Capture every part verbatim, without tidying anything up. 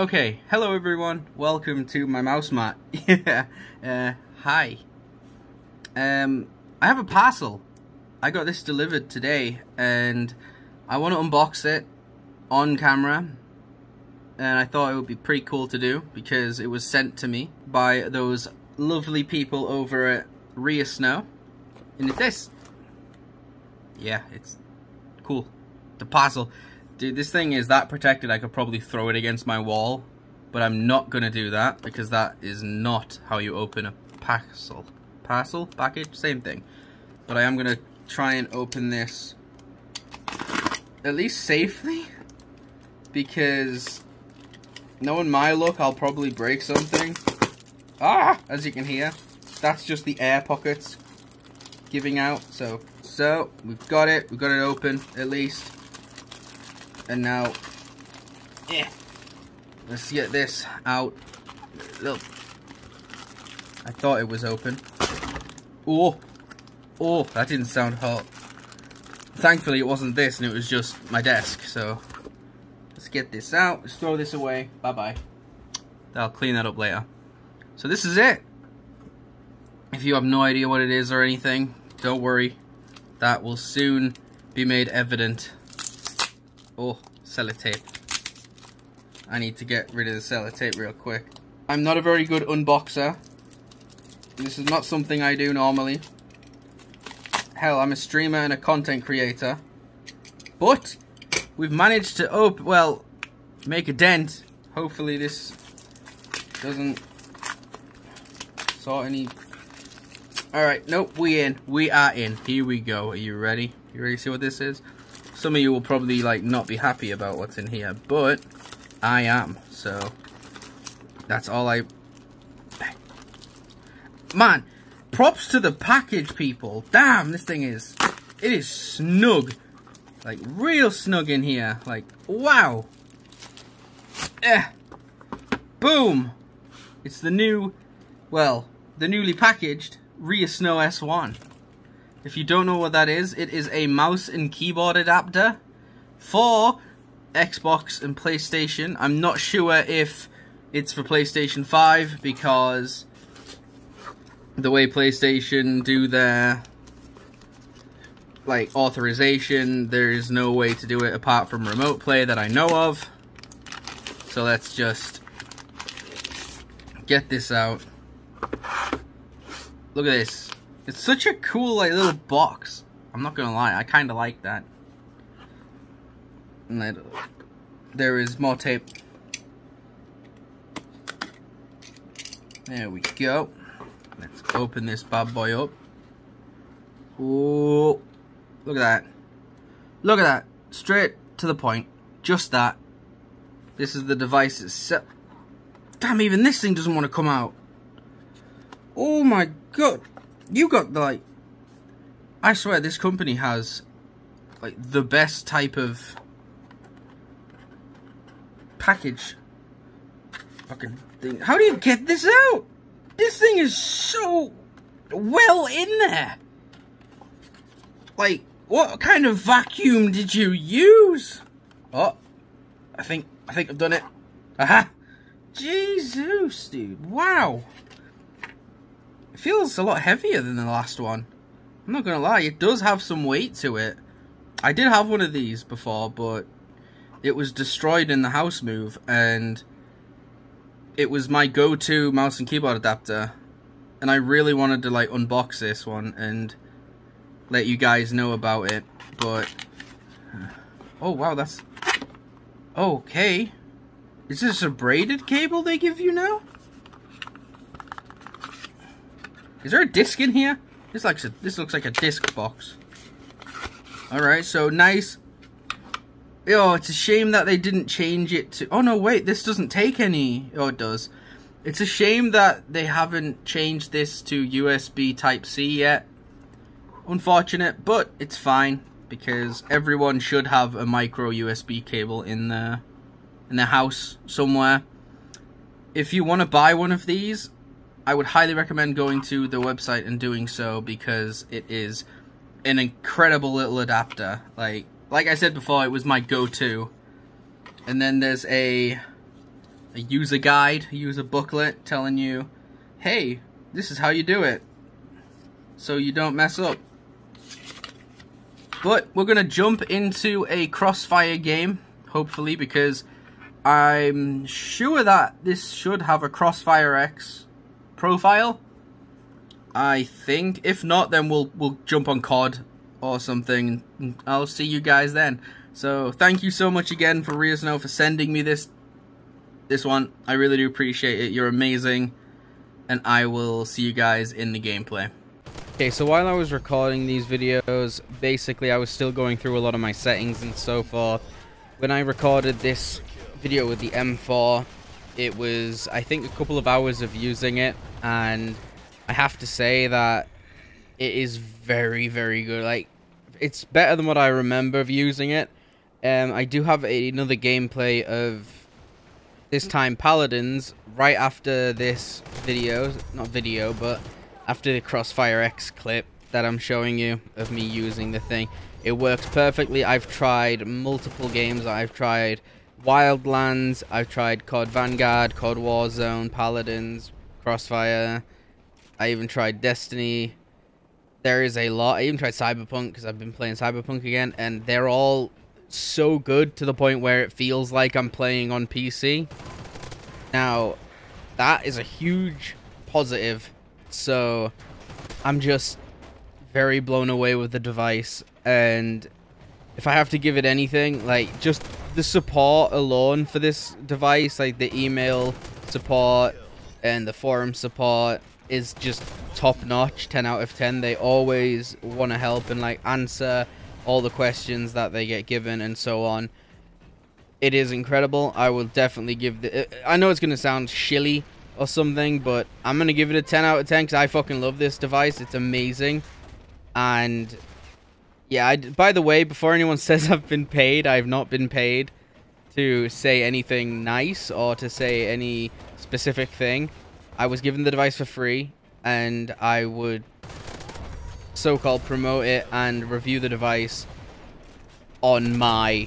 Okay, hello everyone, welcome to my mouse mat. Yeah, uh, hi. Um, I have a parcel. I got this delivered today, and I want to unbox it on camera, and I thought it would be pretty cool to do, because it was sent to me by those lovely people over at ReaSnow. And it's this. Yeah, it's cool. The parcel. Dude, this thing is that protected I could probably throw it against my wall, but I'm not gonna do that because that is not how you open a parcel. Parcel? Package? Same thing. But I am gonna try and open this at least safely, because knowing my luck, I'll probably break something. Ah! As you can hear, that's just the air pockets giving out. So, so we've got it. We've got it open at least. And now, yeah, let's get this out. Look, I thought it was open. Oh, oh, that didn't sound hot. Thankfully, it wasn't this, and it was just my desk. So let's get this out. Let's throw this away. Bye bye. I'll clean that up later. So this is it. If you have no idea what it is or anything, don't worry. That will soon be made evident. Oh, sellotape. I need to get rid of the sellotape real quick. I'm not a very good unboxer. This is not something I do normally. Hell, I'm a streamer and a content creator. But we've managed to open, well, make a dent. Hopefully this doesn't sort any. Alright, nope, we in. We are in. Here we go. Are you ready? You ready to see what this is? Some of you will probably like not be happy about what's in here, but I am, so that's all I... Man, props to the package, people. Damn, this thing is... It is snug. Like, real snug in here. Like, wow. Eh. Boom. It's the new, well, the newly packaged ReaSnow S one. If you don't know what that is, it is a mouse and keyboard adapter for Xbox and PlayStation. I'm not sure if it's for PlayStation five, because the way PlayStation do their like authorization, there is no way to do it apart from remote play that I know of. So let's just get this out. Look at this. It's such a cool like little box. I'm not gonna lie, I kinda like that. And then, there is more tape. There we go. Let's open this bad boy up. Oh, look at that. Look at that. Straight to the point. Just that. This is the device itself. Damn, even this thing doesn't want to come out. Oh my god. You got the, like, I swear this company has like the best type of package fucking thing. How do you get this out? This thing is so well in there. Like, what kind of vacuum did you use? Oh, I think, I think I've done it. Aha! Jesus, dude, wow. It feels a lot heavier than the last one. I'm not gonna lie, it does have some weight to it. I did have one of these before, but it was destroyed in the house move, and it was my go-to mouse and keyboard adapter, and I really wanted to like unbox this one and let you guys know about it, but oh wow, that's okay. Is this a braided cable they give you now? Is there a disc in here? This looks, a, this looks like a disc box. Alright, so nice. Oh, it's a shame that they didn't change it to... Oh, no, wait, this doesn't take any... Oh, it does. It's a shame that they haven't changed this to U S B Type C yet. Unfortunate, but it's fine, because everyone should have a micro U S B cable in their, in their house somewhere. If you want to buy one of these... I would highly recommend going to the website and doing so, because it is an incredible little adapter. Like like I said before, it was my go-to. And then there's a a user guide, a user booklet telling you, hey, this is how you do it, so you don't mess up. But we're going to jump into a Crossfire game, hopefully, because I'm sure that this should have a Crossfire X profile, I think. If not, then we'll we'll jump on C O D or something. I'll see you guys then. So thank you so much again for ReaSnow for sending me this this one. I really do appreciate it. You're amazing, and I will see you guys in the gameplay. Okay, so while I was recording these videos, basically I was still going through a lot of my settings and so forth. When I recorded this video with the M four, it was, I think, a couple of hours of using it, and I have to say that it is very, very good. Like, it's better than what I remember of using it. Um, I do have a, another gameplay of, this time, Paladins, right after this video, not video, but after the Crossfire X clip that I'm showing you of me using the thing. It works perfectly. I've tried multiple games. I've tried Wildlands, I've tried C O D Vanguard, C O D Warzone, Paladins, Crossfire. I even tried Destiny. There is a lot. I even tried Cyberpunk, because I've been playing Cyberpunk again, and they're all so good to the point where it feels like I'm playing on P C. Now, that is a huge positive, so I'm just very blown away with the device, and if I have to give it anything, like, just the support alone for this device, like the email support and the forum support, is just top notch, ten out of ten. They always want to help and, like, answer all the questions that they get given and so on. It is incredible. I will definitely give the, I know it's going to sound shilly or something, but I'm going to give it a ten out of ten because I fucking love this device. It's amazing. And yeah, I, by the way, before anyone says I've been paid, I've not been paid to say anything nice or to say any specific thing. I was given the device for free, and I would so-called promote it and review the device on my,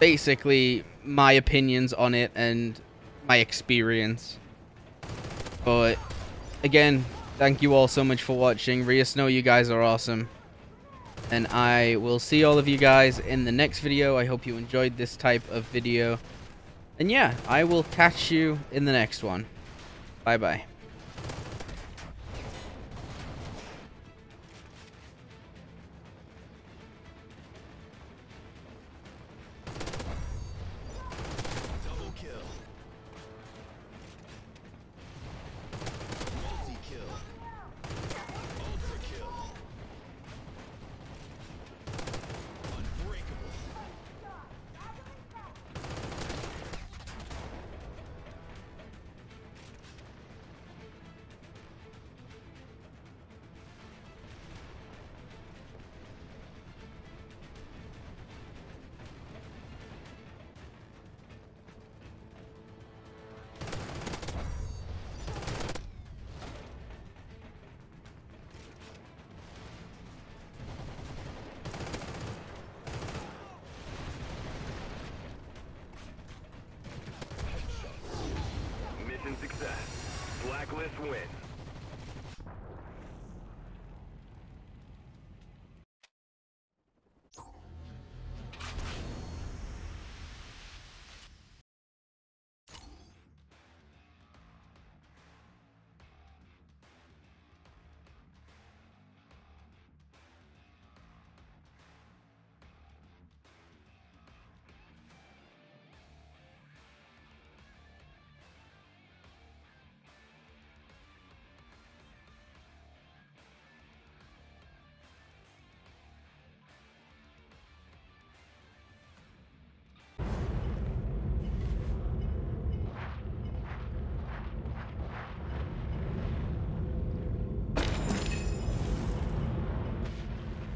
basically, my opinions on it and my experience. But again, thank you all so much for watching. ReaSnow, you guys are awesome. And I will see all of you guys in the next video. I hope you enjoyed this type of video. And yeah, I will catch you in the next one. Bye-bye. Blacklist win.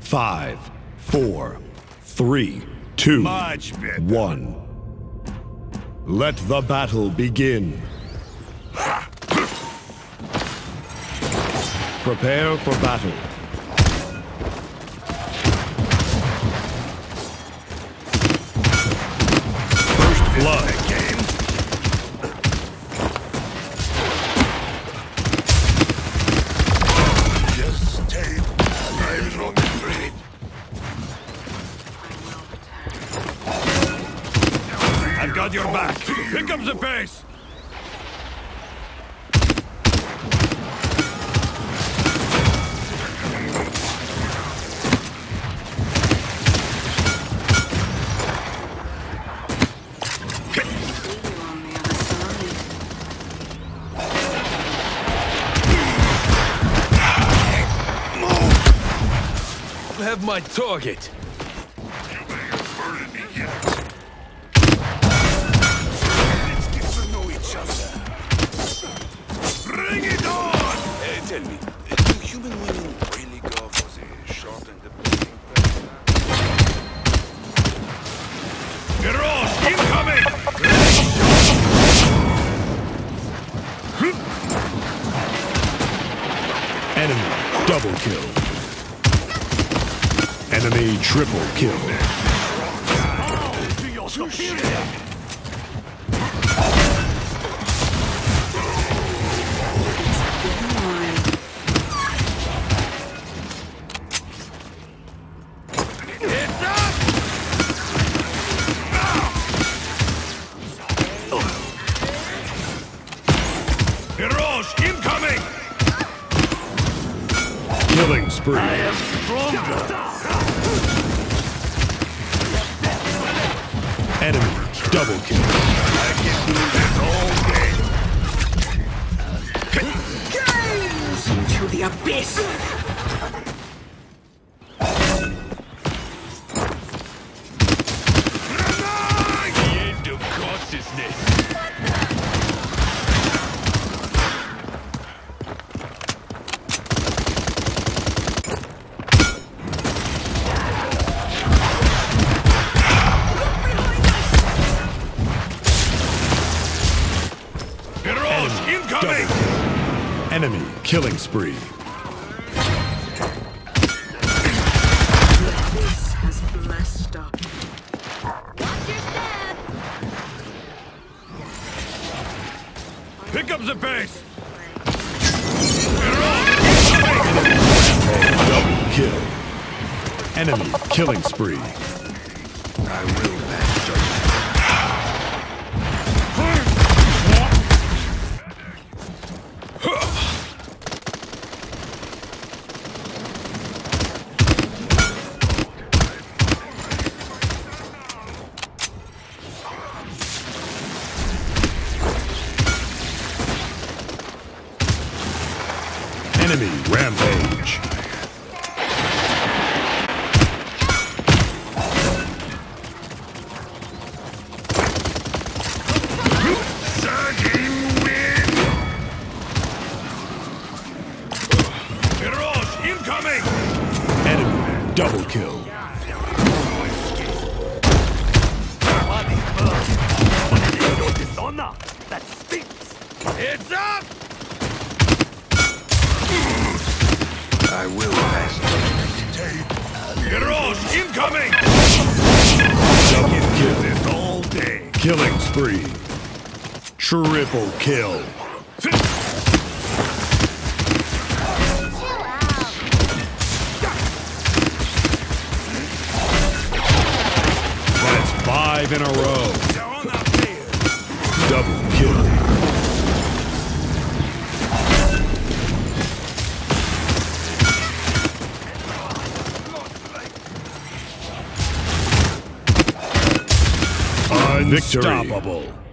Five, four, three, two, one. Let the battle begin. Prepare for battle. First blood. Here comes the base! Have my target. Triple kill. Oh, to your computer. It's up! Hirosh, incoming! Killing spree. I am stronger. Enemy double kill. I can do this all day. Games into the abyss. The end of consciousness. Enemy killing spree. This has blessed up. Watch your step. Pick up the base. Double kill. Enemy killing spree. I will back judgment. Enemy rampage. Incoming. Enemy double kill. That stinks. It's up. I will pass judgment. Heroes incoming! Double kill this all day. Killing spree. Triple kill. That's five in a row. Double kill. Unstoppable.